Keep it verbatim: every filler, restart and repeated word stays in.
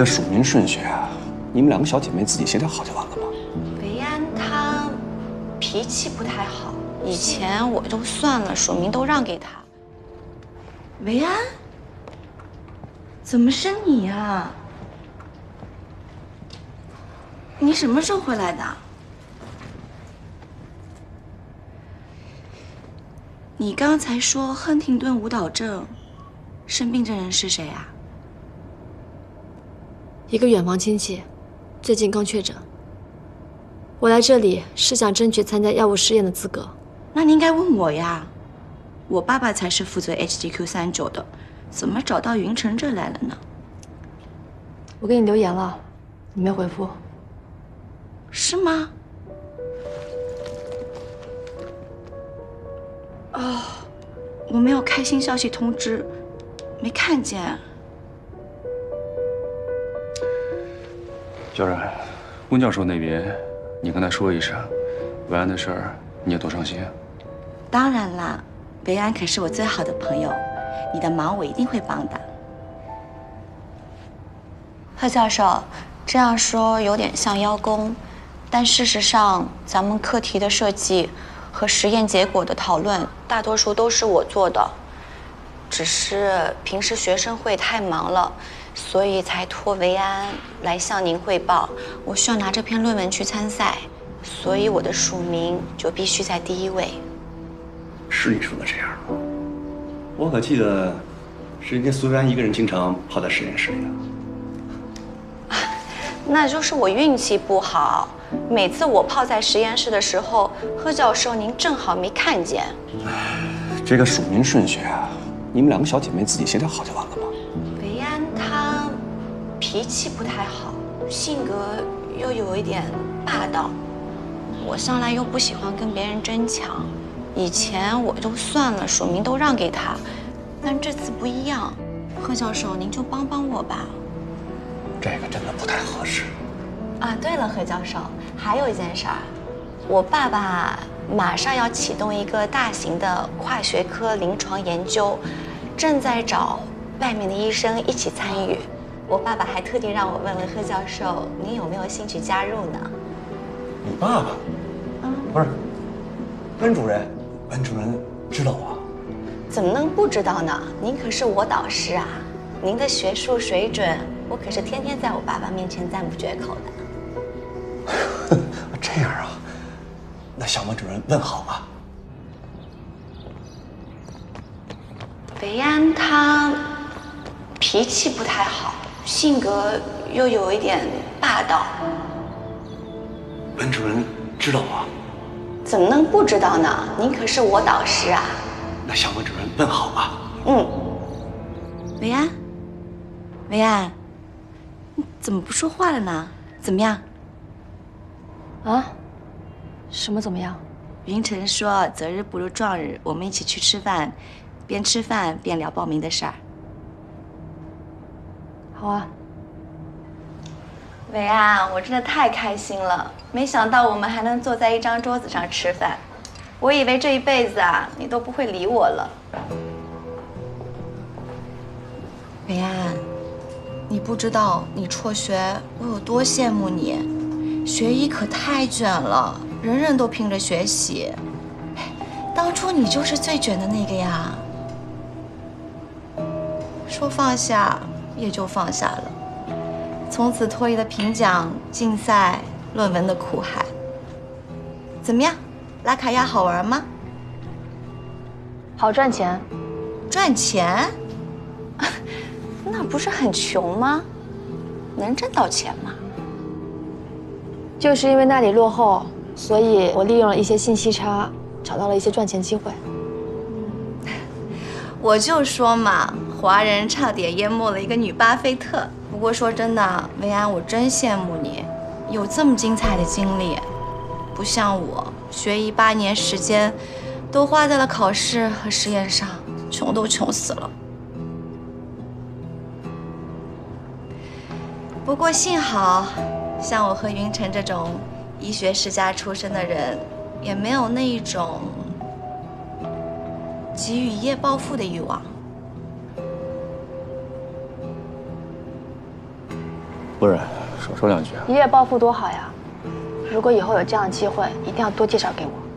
这个署名顺序啊，你们两个小姐妹自己协调好就完了嘛。维安她脾气不太好，以前我就算了，署名都让给她。维安，怎么是你啊？你什么时候回来的？ 你刚才说亨廷顿舞蹈症，生病的人是谁啊？一个远房亲戚，最近刚确诊。我来这里是想争取参加药物试验的资格。那你应该问我呀，我爸爸才是负责 H G Q 三十九的，怎么找到云城这来了呢？我给你留言了，你没回复。是吗？ 哦，我没有开新消息通知，没看见。小冉，温教授那边，你跟他说一声，维安的事儿你也多上心啊。当然啦，维安可是我最好的朋友，你的忙我一定会帮的。贺教授，这样说有点像邀功，但事实上咱们课题的设计。 和实验结果的讨论，大多数都是我做的，只是平时学生会太忙了，所以才托维安来向您汇报。我需要拿这篇论文去参赛，所以我的署名就必须在第一位。是你说的这样吗？我可记得，是人家苏维安一个人经常泡在实验室里的。那就是我运气不好。 每次我泡在实验室的时候，贺教授您正好没看见。这个署名顺序啊，你们两个小姐妹自己协调好就完了嘛。维安她脾气不太好，性格又有一点霸道，我向来又不喜欢跟别人争抢。以前我就算了，署名都让给她，但这次不一样。贺教授，您就帮帮我吧。这个真的不太合适。 啊，对了，何教授，还有一件事儿，我爸爸马上要启动一个大型的跨学科临床研究，正在找外面的医生一起参与。我爸爸还特地让我问问何教授，您有没有兴趣加入呢？你爸爸？嗯，不是，温主任，温主任知道我？怎么能不知道呢？您可是我导师啊，您的学术水准，我可是天天在我爸爸面前赞不绝口的。 这样啊，那向温主任问好吧。维安她脾气不太好，性格又有一点霸道。温主任知道我？怎么能不知道呢？您可是我导师啊。那向温主任问好吧。嗯。维安，维安，你怎么不说话了呢？怎么样？ 啊，什么怎么样？云晨说择日不如撞日，我们一起去吃饭，边吃饭边聊报名的事儿。好啊。维安，我真的太开心了，没想到我们还能坐在一张桌子上吃饭，我以为这一辈子啊你都不会理我了。维安，你不知道你辍学我有多羡慕你。 学医可太卷了，人人都拼着学习。当初你就是最卷的那个呀。说放下也就放下了，从此脱离了评奖、竞赛、论文的苦海。怎么样，拉卡亚好玩吗？好赚钱。赚钱？那不是很穷吗？能挣到钱吗？ 就是因为那里落后，所以我利用了一些信息差，找到了一些赚钱机会。我就说嘛，华人差点淹没了一个女巴菲特。不过说真的，维安，我真羡慕你，有这么精彩的经历。不像我，学医八年时间，都花在了考试和实验上，穷都穷死了。不过幸好。 像我和云晨这种医学世家出身的人，也没有那一种急于一夜暴富的欲望。不是，少说两句。一夜暴富多好呀！如果以后有这样的机会，一定要多介绍给我。